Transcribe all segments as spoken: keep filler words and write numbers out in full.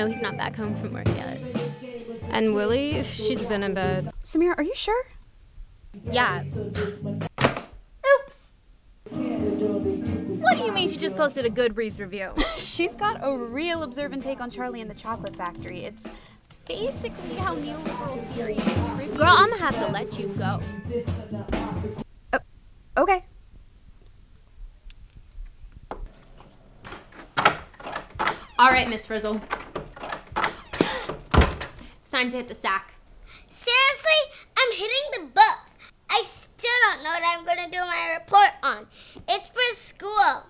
No, he's not back home from work yet. And Willie, she's been in bed. Samira, are you sure? Yeah. Oops. What do you mean she just posted a Goodreads review? She's got a real observant take on Charlie and the Chocolate Factory. It's basically how neoliberal theory is. Girl, I'm gonna have to let you go. Uh, okay. All right, Miss Frizzle. It's time to hit the sack. Seriously? I'm hitting the books. I still don't know what I'm gonna do my report on. It's for school.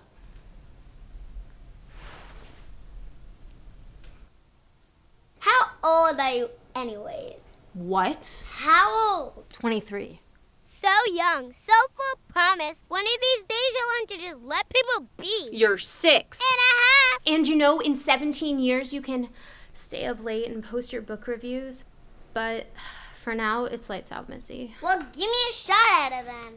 How old are you anyways? What? How old? twenty-three. So young, so full of promise. One of these days you'll learn to just let people be. You're six. And a half. And you know, in seventeen years you can stay up late and post your book reviews. But for now, it's lights out, Missy. Well, give me a shot at it then.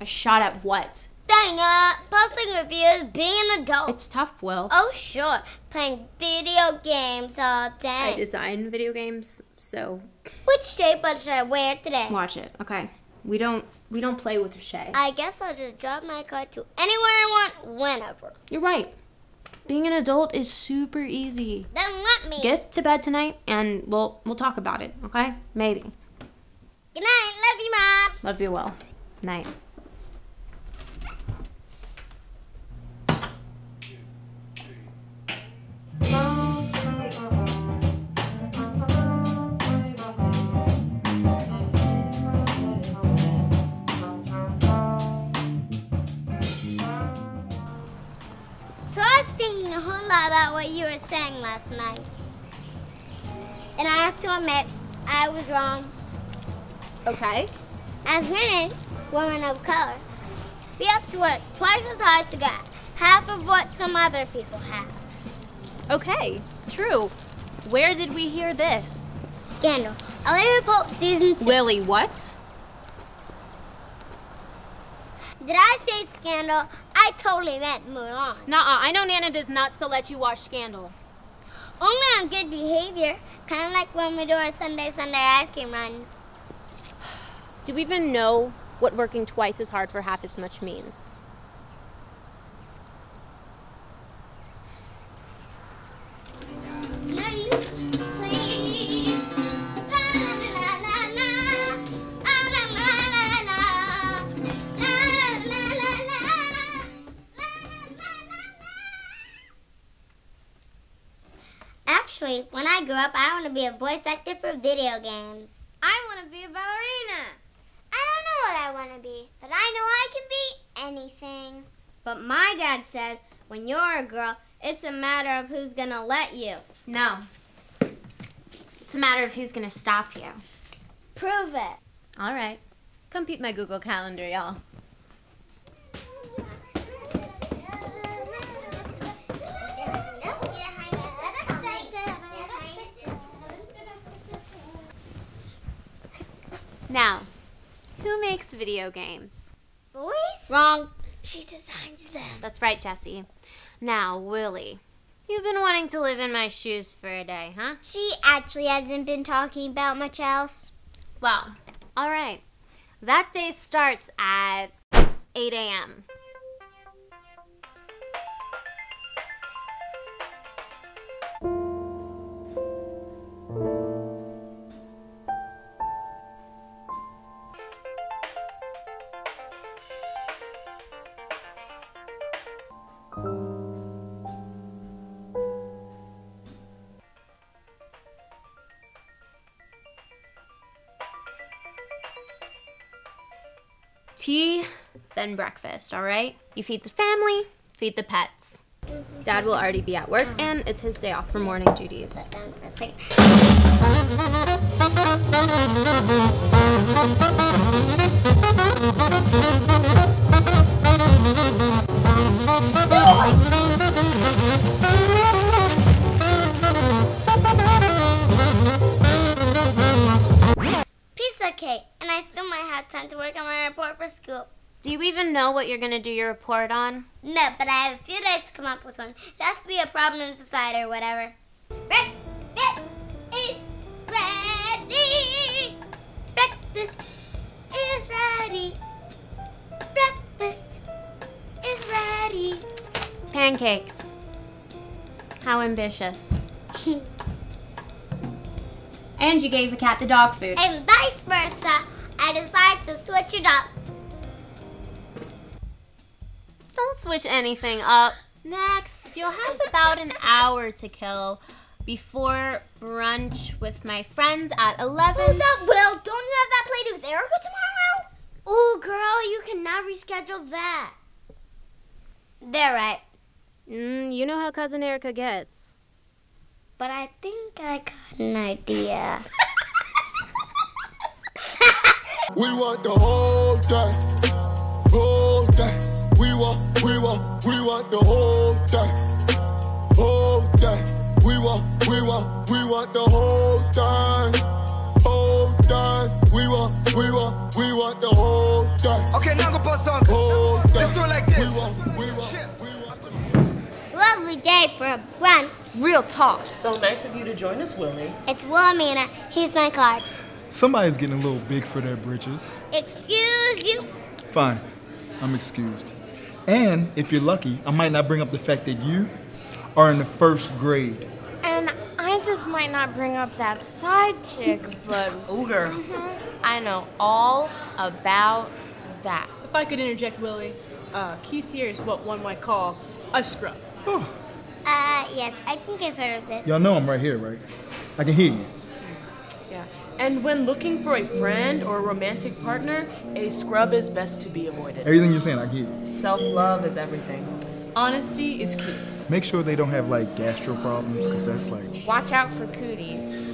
A shot at what? Dang it, posting reviews, being an adult. It's tough, Will. Oh, sure. Playing video games all day. I design video games, so. Which shape should I wear today? Watch it, okay. We don't we don't play with a shape. I guess I'll just drive my car to anywhere I want, whenever. You're right. Being an adult is super easy. Then let me. Get to bed tonight, and we'll we'll talk about it, okay? Maybe. Good night. Love you, Mom. Love you, Will. Night. A whole lot about what you were saying last night. And I have to admit, I was wrong. Okay. As women, women of color, we have to work twice as hard to get half of what some other people have. Okay, true. Where did we hear this? Scandal. Olivia Pope season two. Willie, what? Did I say Scandal? I totally meant Mulan. Nuh-uh, I know Nana does not still let you watch Scandal. Only on good behavior, kind of like when we do our Sunday Sunday ice cream runs. Do we even know what working twice as hard for half as much means? Actually, when I grow up, I want to be a voice actor for video games. I want to be a ballerina. I don't know what I want to be, but I know I can be anything. But my dad says when you're a girl, it's a matter of who's going to let you. No. It's a matter of who's going to stop you. Prove it. All right. Compute my Google Calendar, y'all. Now, who makes video games? Boys? Wrong. She designs them. That's right, Jessie. Now, Willie, you've been wanting to live in my shoes for a day, huh? She actually hasn't been talking about much else. Well, all right. That day starts at eight a m Tea, then breakfast, all right? You feed the family, feed the pets. Dad will already be at work, and it's his day off for morning duties. Piece of cake, and I still might have time to work on my report for school. Do you even know what you're going to do your report on? No, but I have a few days to come up with one. It has to be a problem in society or whatever. Breakfast is ready. Breakfast is ready. Breakfast is ready. Pancakes. How ambitious. And you gave the cat the dog food. And vice versa. I decided to switch it up. Don't switch anything up. Next, you'll have about an hour to kill before brunch with my friends at eleven. What's up, Will? Don't you have that play date with Erica tomorrow? Oh, girl, you cannot reschedule that. They're right. Mm, you know how Cousin Erica gets. But I think I got an idea. We want the whole day, whole day. We want, we want, we want the whole day, whole day. We want, we want, we want the whole time, whole time. We want, we want, we want the whole day. Okay, now go bust on. Whole day. Let's do it like this. We want, we want, we want the... Lovely day for a brunch. Real talk. So nice of you to join us, Willie. It's Wilhelmina. Here's my card. Somebody's getting a little big for their britches. Excuse you. Fine. I'm excused. And if you're lucky, I might not bring up the fact that you are in the first grade. And I just might not bring up that side chick, but... Ooh, girl. Mm-hmm. I know all about that. If I could interject, Willie, uh, Keith here is what one might call a scrub. Oh. Uh, yes, I can give her this. Y'all know I'm right here, right? I can hear you. Yeah. And when looking for a friend or a romantic partner, a scrub is best to be avoided. Everything you're saying, I hear you. Self-love is everything. Honesty is key. Make sure they don't have, like, gastro problems, because that's like... Watch out for cooties.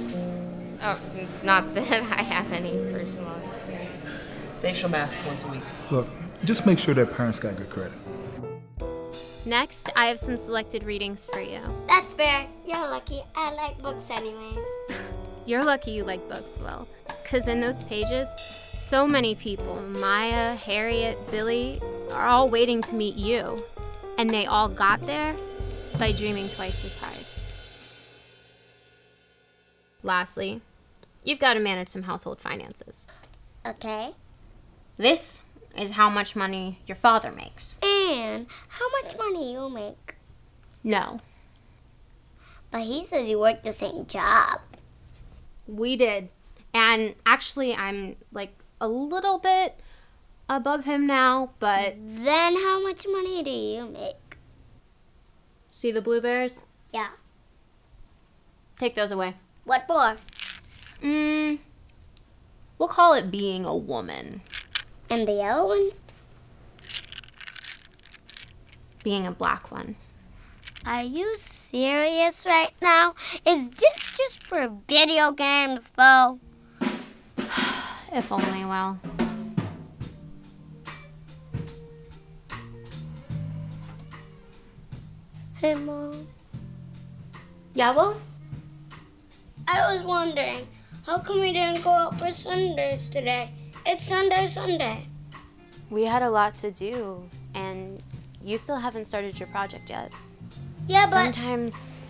Oh, not that I have any personal experience. Facial mask once a week. Look, just make sure their parents got good credit. Next, I have some selected readings for you. That's fair. You're lucky. I like books anyways. You're lucky you like books, Will. Because in those pages, so many people, Maya, Harriet, Billy, are all waiting to meet you. And they all got there by dreaming twice as hard. Lastly, you've got to manage some household finances. Okay. This is how much money your father makes. And how much money you make? No. But he says you work the same job. We did. And actually, I'm like a little bit above him now, but... Then how much money do you make? See the blueberries? Yeah. Take those away. What for? Mm, we'll call it being a woman. And the yellow ones? Being a black one. Are you serious right now? Is this just for video games, though? If only, well. Hey, Mom. Yeah, well? I was wondering, how come we didn't go out for Sundays today? It's Sunday, Sunday. We had a lot to do, and you still haven't started your project yet. Yeah, but... Sometimes,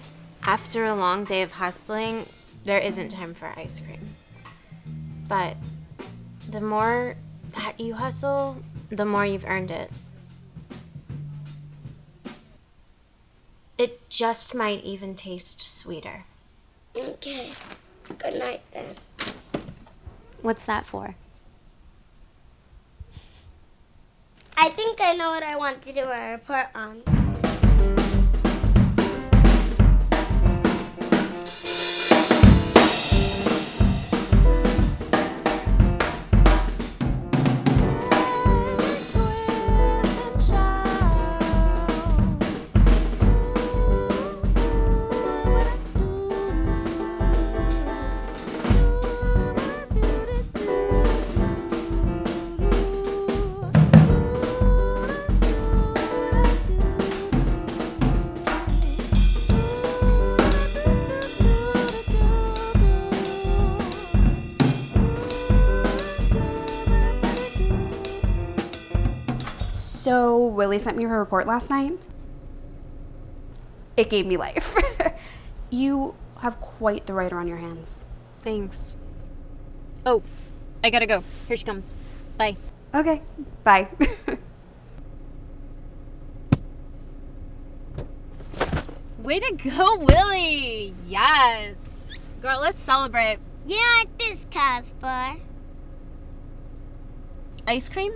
after a long day of hustling, there isn't time for ice cream. But the more that you hustle, the more you've earned it. It just might even taste sweeter. Okay. Good night, then. What's that for? I think I know what I want to do my report on. Willie sent me her report last night, it gave me life. You have quite the writer on your hands. Thanks. Oh, I gotta go. Here she comes. Bye. Okay, bye. Way to go, Willie! Yes! Girl, let's celebrate. You like this cosplay? Ice cream?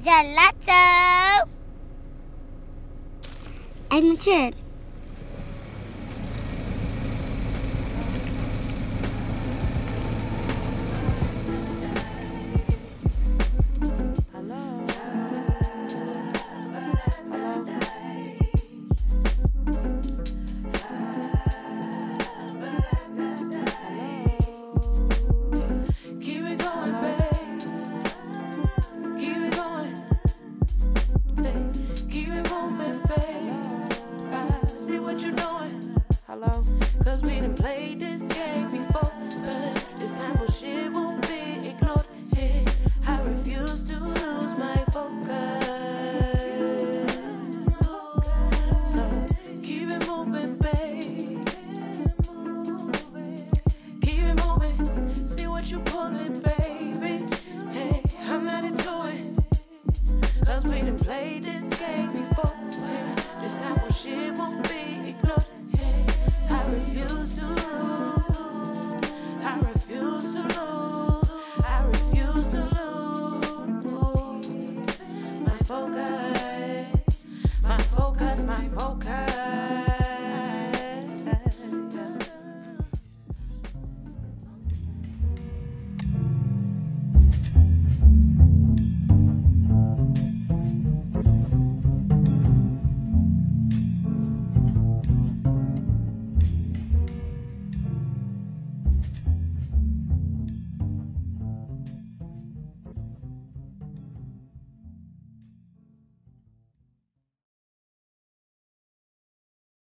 Gelato! I matured.